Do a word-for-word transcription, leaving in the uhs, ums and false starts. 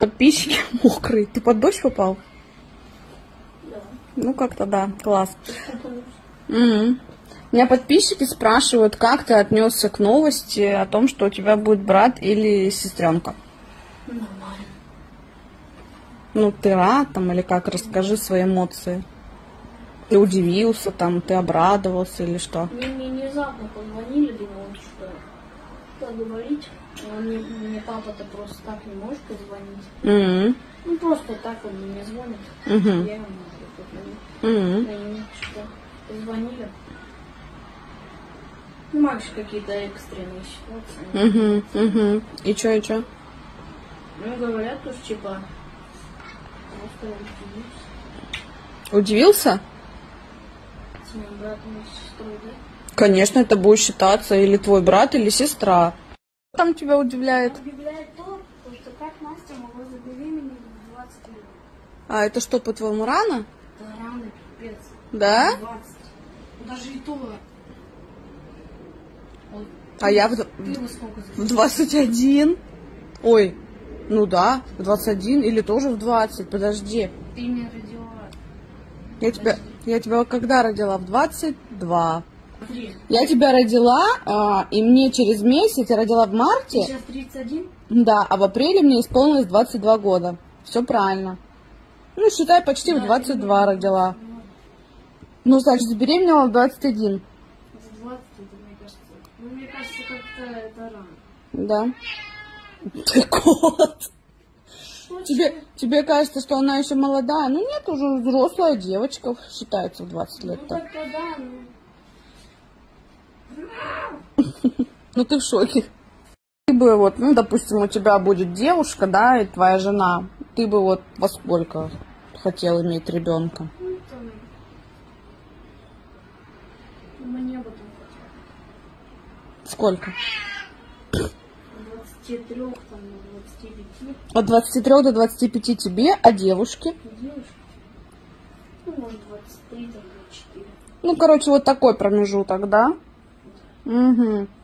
Подписчики мокрые. Ты под дождь попал? Да. Ну как-то да, класс. Угу. У меня подписчики спрашивают, как ты отнесся к новости о том, что у тебя будет брат или сестренка. Нормально. Ну ты рад там или как? Расскажи свои эмоции. Ты удивился там, ты обрадовался или что? Мне внезапно позвонили, думал, что поговорить. Но мне, мне папа-то просто так не может позвонить. Mm-hmm. Ну просто так он мне звонит. Mm-hmm. Я ему позвоню. Mm-hmm. Что позвонили. Ну, Макс, какие-то экстренные ситуации. Угу, угу. И чё, и чё? Ну, говорят, уж типа... Просто удивился. Удивился? С моим братом и сестрой, да? Конечно, это будет считаться или твой брат, или сестра. Что там тебя удивляет? Она удивляет то, что как Настя могла забеременеть в двадцать лет. А, это что, по-твоему, рано? Да, рано, пипец. Да? двадцать. Даже и то... Вот. А ты, я в, в двадцать один. Ой, ну да, в двадцать один или тоже в двадцать. Подожди. Ты меня родила. Я тебя, я тебя когда родила? В двадцать два. Три. Я тебя родила, а, и мне через месяц, я тебя родила в марте. Сейчас тридцать один? Да, а в апреле мне исполнилось двадцать два года. Все правильно. Ну, считай, почти да, в двадцать два родила. Ну, значит, забеременела в двадцать один. В двадцать Ну, мне кажется, как-то это рано. Да. Ты кот. Тебе, тебе кажется, что она еще молодая? Ну нет, уже взрослая девочка считается в двадцать лет. Ну как-то да. Ну ты в шоке. Ты бы вот, ну допустим, у тебя будет девушка, да, и твоя жена. Ты бы вот во сколько хотел иметь ребенка? Мне бы там. Сколько? двадцать три, там, двадцать пять. От двадцати трёх до двадцати пяти тебе, а девушке? Девушке? Ну, может, двадцать три, двадцать четыре. Ну, короче, вот такой промежуток, да? Угу.